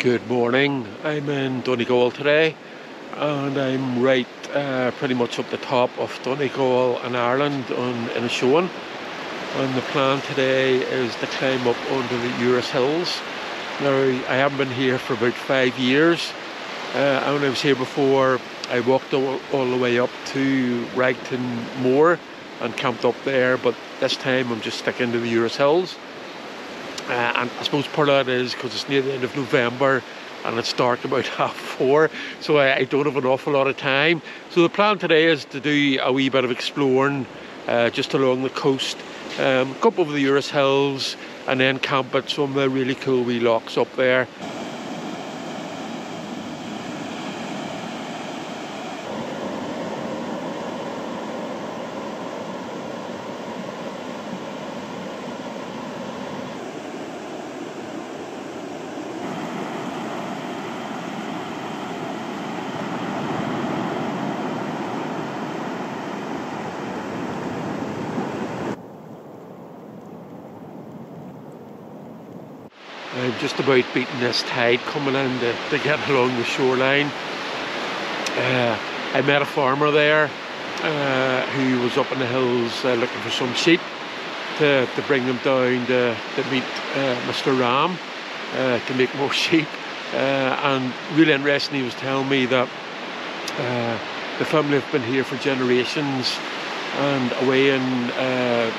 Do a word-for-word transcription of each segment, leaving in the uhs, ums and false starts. Good morning, I'm in Donegal today and I'm right uh, pretty much up the top of Donegal in Ireland on Inishowen, and the plan today is to climb up onto the Urris Hills. Now I haven't been here for about five years. Uh, when I was here before I walked all, all the way up to Ragton Moor and camped up there, but this time I'm just sticking to the Urris Hills. Uh, and I suppose part of that is because it's near the end of November and it's dark about half four, so I, I don't have an awful lot of time. So the plan today is to do a wee bit of exploring uh, just along the coast, um, go up over the Urris Hills and then camp at some of the really cool wee lochs up there. I'm just about beating this tide coming in to, to get along the shoreline. Uh, I met a farmer there uh, who was up in the hills uh, looking for some sheep to, to bring them down to, to meet uh, Mister Ram uh, to make more sheep. Uh, and really interesting, he was telling me that uh, the family have been here for generations, and away in uh,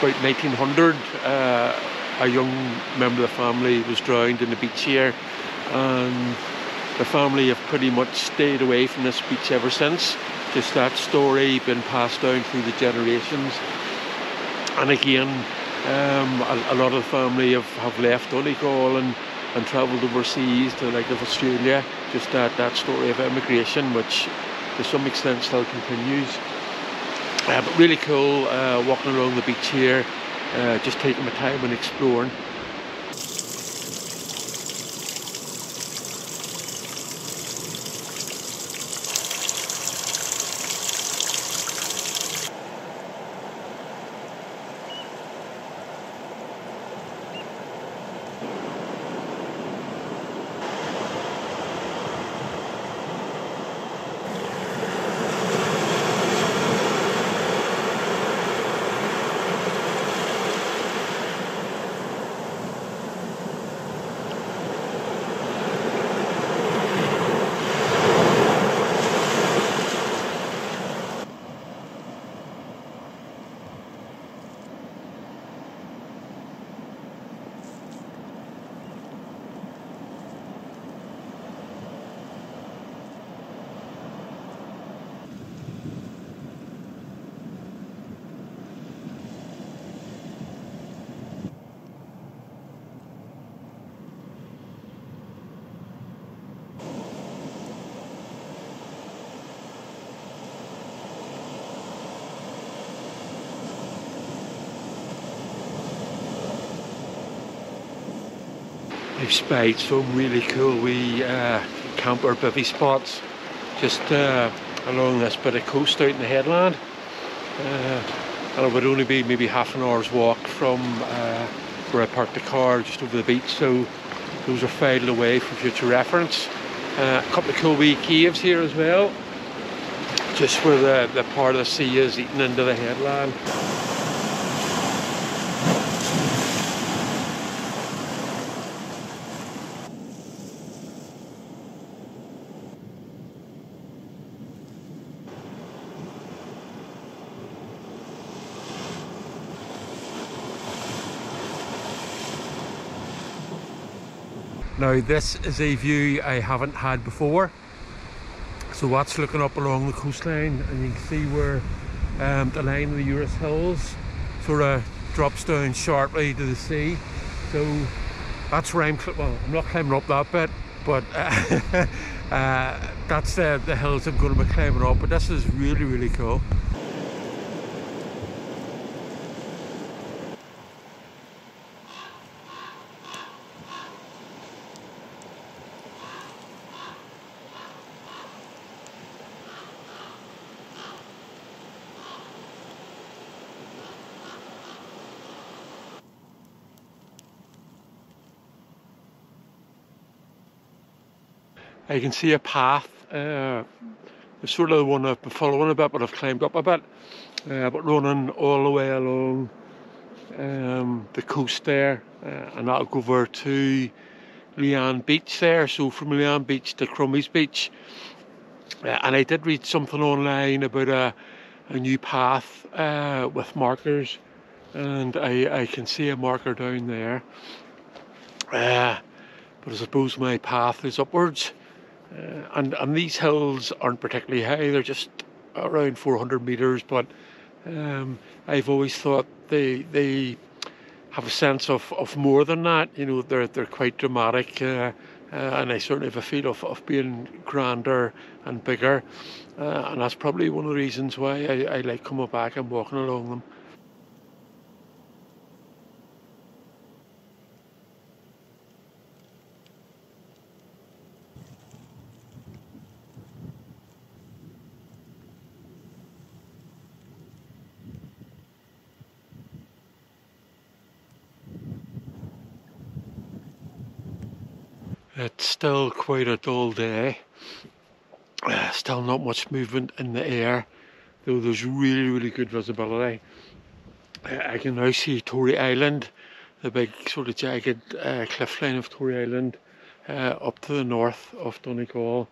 about nineteen hundred uh, a young member of the family was drowned in the beach here, and the family have pretty much stayed away from this beach ever since. Just that story been passed down through the generations. And again, um, a, a lot of the family have, have left Donegal and, and travelled overseas to like of Australia. Just that, that story of emigration, which to some extent still continues. Uh, but really cool uh, walking along the beach here. Uh, just taking my time and exploring. I've spied some really cool wee uh, camper bivvy spots just uh, along this bit of coast out in the headland, uh, and it would only be maybe half an hour's walk from uh, where I parked the car just over the beach, so those are filed away for future reference. Uh, a couple of cool wee caves here as well, just where the, the part of the sea is eating into the headland. Now this is a view I haven't had before. So that's looking up along the coastline, and you can see where um, the line of the Urris Hills sort of drops down sharply to the sea. So that's where I'm, well, I'm not climbing up that bit, but uh, uh, that's uh, the hills I'm going to be climbing up, but this is really, really cool. I can see a path. Uh, the sort of one I've been following a bit, but I've climbed up a bit. Uh, but running all the way along um, the coast there, uh, and that'll go over to Leanne Beach there. So from Leanne Beach to Crummie's Beach. Uh, and I did read something online about a, a new path uh, with markers, and I, I can see a marker down there. Uh, but I suppose my path is upwards, uh, and, and these hills aren't particularly high, they're just around four hundred metres, but um, I've always thought they they have a sense of, of more than that, you know, they're, they're quite dramatic. Uh, Uh, and I certainly have a feel of, of being grander and bigger, uh, and that's probably one of the reasons why I, I like coming back and walking along them. It's still quite a dull day, uh, still not much movement in the air, though there's really, really good visibility. Uh, I can now see Tory Island, the big sort of jagged uh, cliff line of Tory Island, uh, up to the north of Donegal,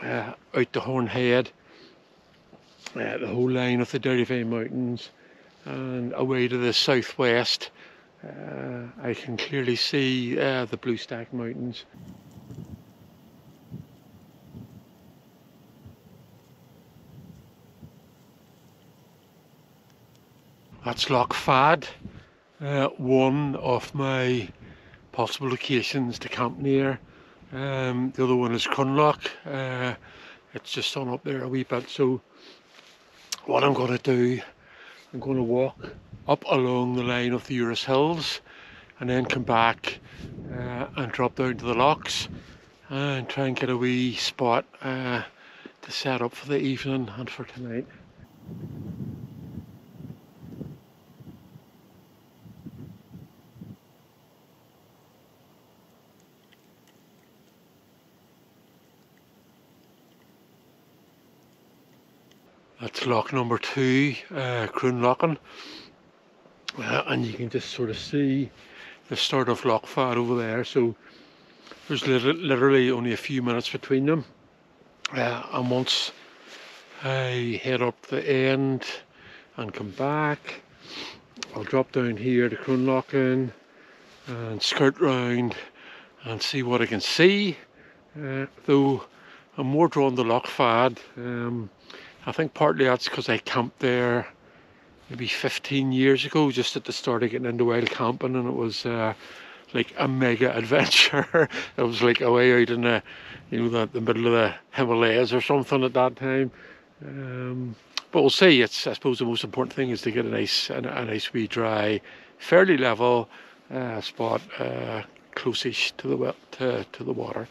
uh, out to Horn Head, uh, the whole line of the Derryveagh Mountains, and away to the southwest. Uh, I can clearly see uh, the Blue Stack Mountains. That's Loch Fad, uh, one of my possible locations to camp near. Um, the other one is Cunlock. Uh, it's just on up there a wee bit. So what I'm going to do, I'm going to walk up along the line of the Urris Hills and then come back uh, and drop down to the lochs and try and get a wee spot uh, to set up for the evening and for tonight. That's lock number two, uh, Kroonlockin. Uh, and you can just sort of see the start of Loch Fad over there, so there's literally only a few minutes between them, uh, and once I head up the end and come back, I'll drop down here to Kroonlockin and skirt round and see what I can see, uh, though I'm more drawn to Loch Fad. um, I think partly that's because I camped there maybe fifteen years ago, just at the start of getting into wild camping, and it was uh, like a mega adventure. It was like away out in the, you know, the, the middle of the Himalayas or something at that time. Um, but we'll see. It's, I suppose the most important thing is to get a nice, a, a nice wee dry, fairly level uh, spot, uh, close-ish to the to, to the water.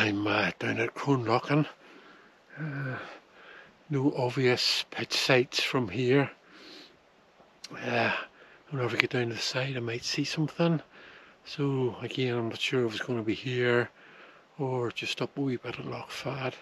I'm uh, down at Kroonlockin. Uh, no obvious pitch sights from here. Uh, whenever I get down to the side I might see something. So again, I'm not sure if it's going to be here or just up a wee bit of Loch Fad.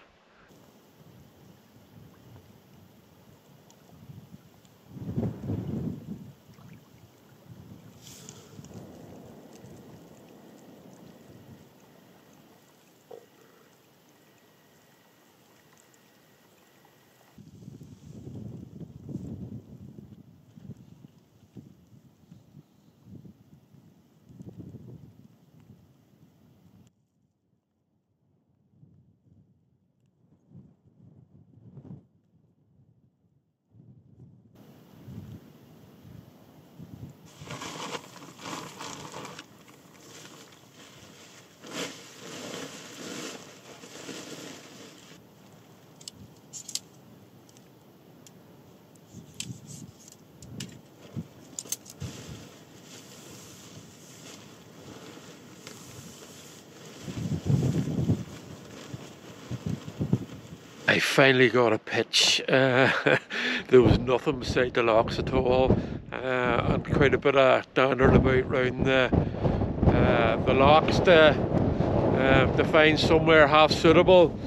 I finally got a pitch. Uh, there was nothing beside the locks at all, uh, and quite a bit of dandering about round the, uh, the locks to, uh, to find somewhere half suitable.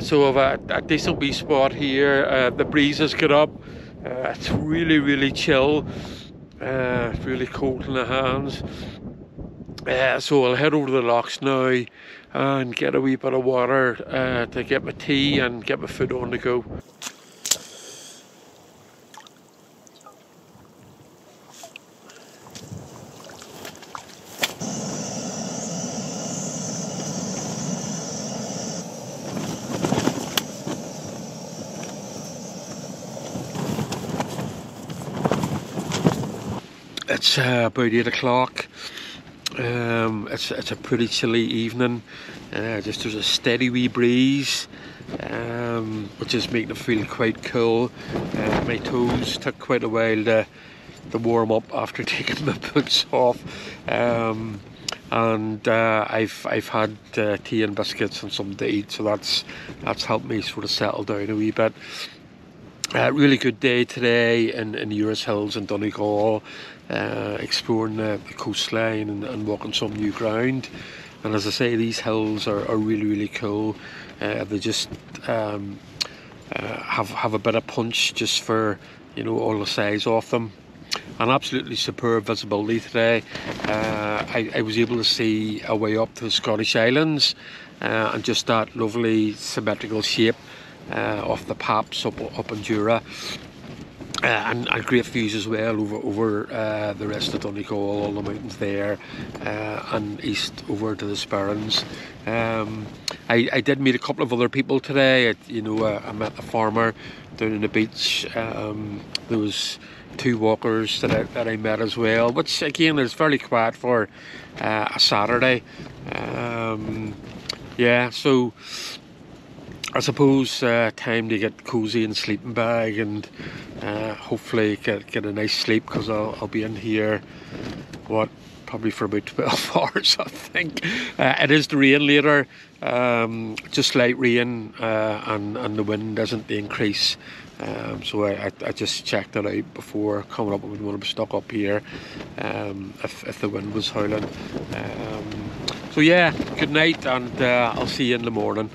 So I've a, a decent wee spot here. Uh, the breeze has got up. Uh, it's really, really chill. Uh, it's really cold in the hands. Uh, so I'll head over to the locks now and get a wee bit of water uh, to get my tea and get my food on the go. It's uh, about eight o'clock. Um, it's, it's a pretty chilly evening. Uh, just there's a steady wee breeze, um, which is making it feel quite cool. Uh, my toes took quite a while to, to warm up after taking my boots off, um, and uh, I've I've had uh, tea and biscuits and something to eat, so that's that's helped me sort of settle down a wee bit. Uh, really good day today in, in the Urris Hills in Donegal, uh, exploring the, the coastline and, and walking some new ground. And as I say, these hills are, are really, really cool. Uh, they just um, uh, have have a bit of punch just for, you know, all the size of them. And absolutely superb visibility today. Uh, I, I was able to see a way up to the Scottish Islands, uh, and just that lovely symmetrical shape Uh, off the Paps up, up in Jura, uh, and, and great views as well over, over uh, the rest of Donegal, all the mountains there, uh, and east over to the Sperrins. Um, I, I did meet a couple of other people today. I, you know, uh, I met a farmer down on the beach. Um, there was two walkers that I, that I met as well, which again is fairly quiet for uh, a Saturday. Um, yeah, so I suppose uh, time to get cosy in sleeping bag and uh, hopefully get, get a nice sleep, because I'll, I'll be in here, what, probably for about twelve hours I think. Uh, it is the rain later, um, just light rain, uh, and, and the wind doesn't increase, um, so I, I just checked it out before coming up. I wouldn't want to be stuck up here um, if, if the wind was howling. Um, so yeah, good night, and uh, I'll see you in the morning.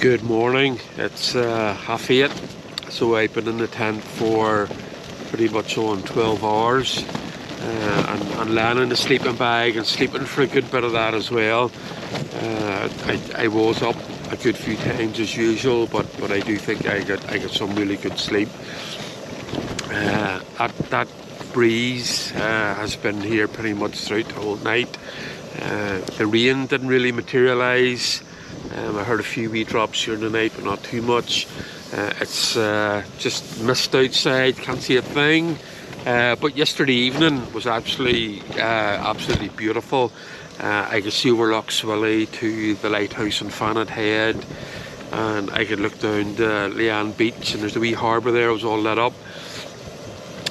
Good morning. It's uh, half eight, so I've been in the tent for pretty much on twelve hours, uh, and, and lying in the sleeping bag and sleeping for a good bit of that as well. Uh, I, I was up a good few times as usual, but, but I do think I got I got some really good sleep. Uh, that, that breeze uh, has been here pretty much throughout the whole night. Uh, the rain didn't really materialise. Um, I heard a few wee drops during the night, but not too much. Uh, it's uh, just mist outside, can't see a thing. Uh, but yesterday evening was absolutely, uh, absolutely beautiful. Uh, I could see over Loch Swilly to the lighthouse in Fannet Head, and I could look down to Leanne Beach, and there's a wee harbour there. It was all lit up,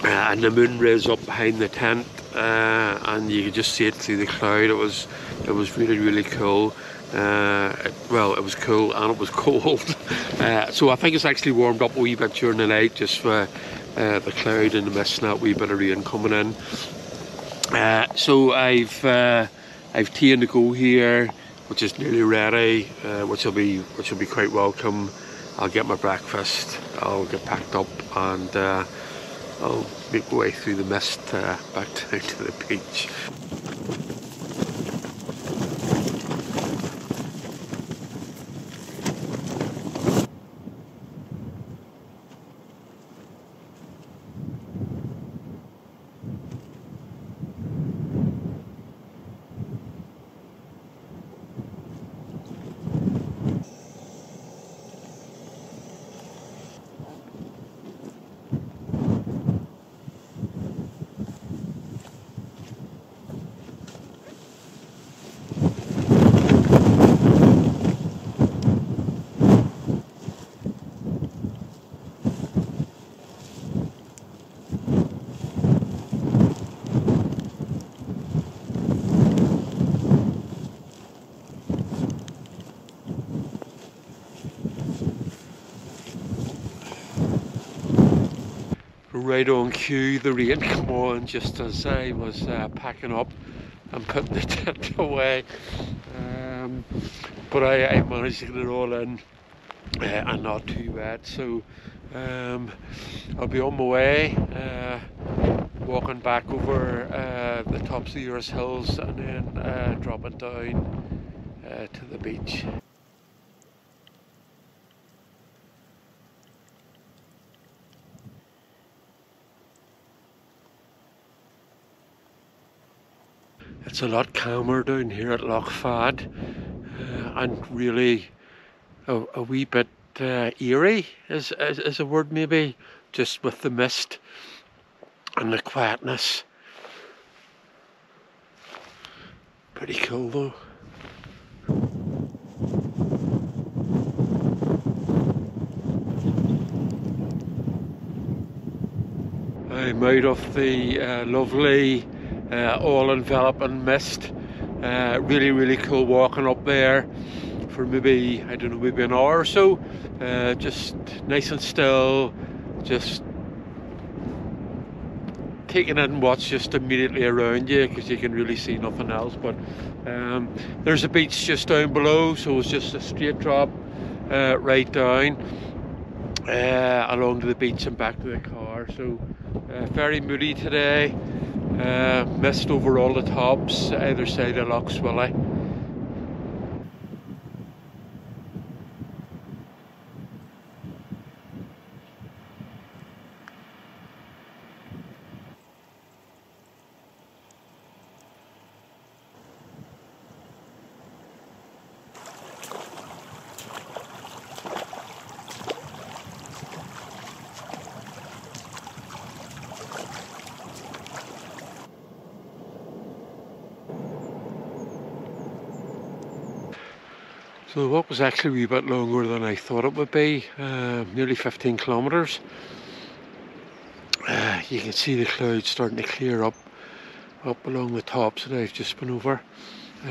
uh, and the moon rose up behind the tent, uh, and you could just see it through the cloud. It was, it was really, really cool. Uh, it, well, it was cool and it was cold. Uh, so I think it's actually warmed up a wee bit during the night, just for uh, the cloud and the mist and that wee bit of rain coming in. Uh, so I've uh, I've tea on the go here, which is nearly ready, uh, which will be which will be quite welcome. I'll get my breakfast. I'll get packed up, and uh, I'll make my way through the mist uh, back down to the beach. right on cue, the rain come on just as I was uh, packing up and putting the tent away. Um, but I, I managed to get it all in uh, and not too wet, so um, I'll be on my way, uh, walking back over uh, the tops of the Urris Hills and then uh, dropping down uh, to the beach. It's a lot calmer down here at Loch Fad, uh, and really a, a wee bit uh, eerie is, is, is a word maybe, just with the mist and the quietness. Pretty cool though. I'm out of the uh, lovely Uh, all enveloping mist. Uh, really, really cool walking up there for maybe, I don't know, maybe an hour or so. Uh, just nice and still, just taking in what's just immediately around you, because you can really see nothing else. But um, there's a beach just down below, so it's just a straight drop uh, right down uh, along to the beach and back to the car. So uh, very moody today. Uh, mist over all the tops either side of Loch Swilly. So the walk was actually a wee bit longer than I thought it would be, uh, nearly fifteen kilometres. Uh, you can see the clouds starting to clear up up along the tops that I've just been over.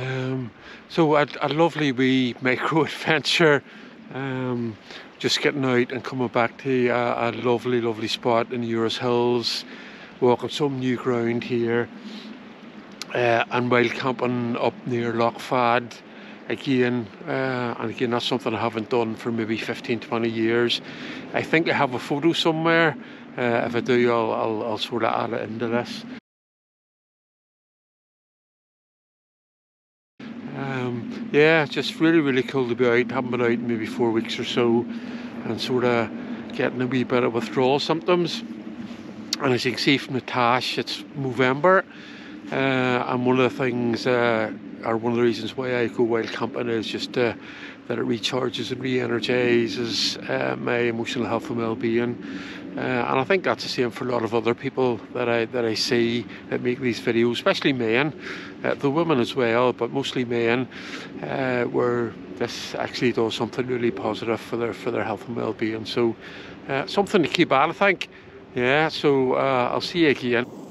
Um, so a, a lovely wee micro adventure, um, just getting out and coming back to a, a lovely, lovely spot in the Urris Hills, walking some new ground here, uh, and while camping up near Loch Fad. Again, uh, and again, that's something I haven't done for maybe fifteen, twenty years. I think I have a photo somewhere. Uh, if I do, I'll, I'll, I'll sort of add it into this. Um, yeah, just really, really cool to be out. Haven't been out in maybe four weeks or so, and sort of getting a wee bit of withdrawal symptoms. And as you can see from the tash, it's November, uh, and one of the things. Uh, Are one of the reasons why I go wild camping is just uh, that it recharges and re-energises uh, my emotional health and well-being, uh, and I think that's the same for a lot of other people that I that I see that make these videos, especially men, uh, the women as well, but mostly men, uh, where this actually does something really positive for their for their health and well-being. So uh, something to keep at, I think. Yeah. So uh, I'll see you again.